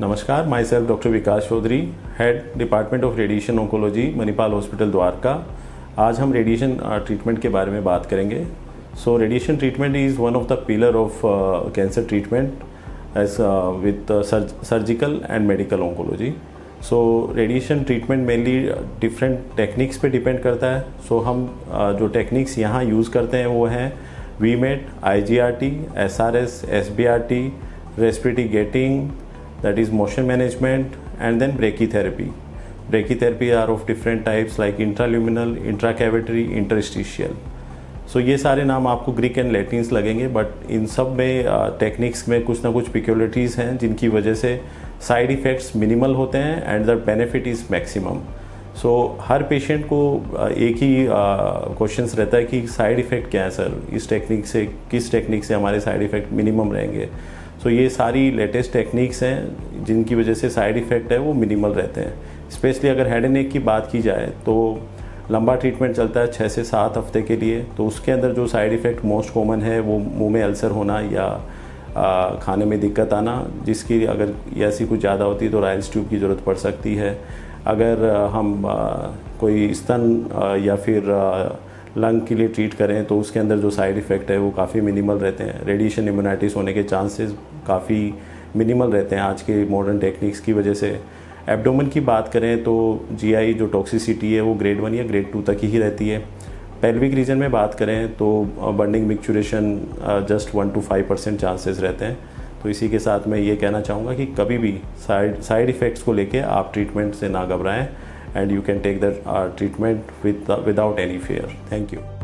नमस्कार, myself doctor Vikas Chaudhary, head department of radiation oncology, Manipal hospital Dwarka. आज हम रेडिएशन ट्रीटमेंट के बारे में बात करेंगे। So radiation treatment is one of the pillar of cancer treatment as with surgical and medical oncology. So radiation treatment mainly different techniques पे depend करता है। सो हम जो टेक्निक्स यहाँ यूज़ करते हैं वो हैं VMAT, IGRT, SRS, SBRT, respiratory gating, that is motion management, and then brachytherapy. Brachytherapy are of different types like intraluminal, intracavitary, interstitial. So ये सारे नाम आपको ग्रीक एंड लैटिन्स लगेंगे, बट इन सब में टेक्निक्स में कुछ ना कुछ पिक्यूलिटीज़ हैं जिनकी वजह से साइड इफ़ेक्ट्स मिनिमल होते हैं and the benefit is maximum. So हर पेशेंट को एक ही क्वेश्चंस रहता है कि साइड इफ़ेक्ट क्या है सर, इस टेक्निक से किस टेक्निक से हमारे साइड इफ़ेक्ट मिनिमम रहेंगे। तो ये सारी लेटेस्ट टेक्निक्स हैं जिनकी वजह से साइड इफ़ेक्ट है वो मिनिमल रहते हैं। स्पेशली अगर हेड एंड नेक की बात की जाए तो लंबा ट्रीटमेंट चलता है 6 से 7 हफ्ते के लिए। तो उसके अंदर जो साइड इफ़ेक्ट मोस्ट कॉमन है वो मुंह में अल्सर होना या खाने में दिक्कत आना, जिसकी अगर ऐसी कुछ ज़्यादा होती है तो रॉयल स्टेंट की ज़रूरत पड़ सकती है। अगर हम कोई स्तन या फिर लंग के लिए ट्रीट करें तो उसके अंदर जो साइड इफ़ेक्ट है वो काफ़ी मिनिमल रहते हैं। रेडिएशन इम्यूनाइटिस होने के चांसेस काफ़ी मिनिमल रहते हैं आज के मॉडर्न टेक्निक्स की वजह से। एब्डोमेन की बात करें तो जीआई जो टॉक्सिसिटी है वो ग्रेड 1 या ग्रेड 2 तक ही रहती है। पेल्विक रीजन में बात करें तो burning micturition just 1 to 5% chances रहते हैं। तो इसी के साथ मैं ये कहना चाहूँगा कि कभी भी साइड इफ़ेक्ट्स को लेके आप ट्रीटमेंट से ना घबराएँ and you can take that treatment without any fear. Thank you.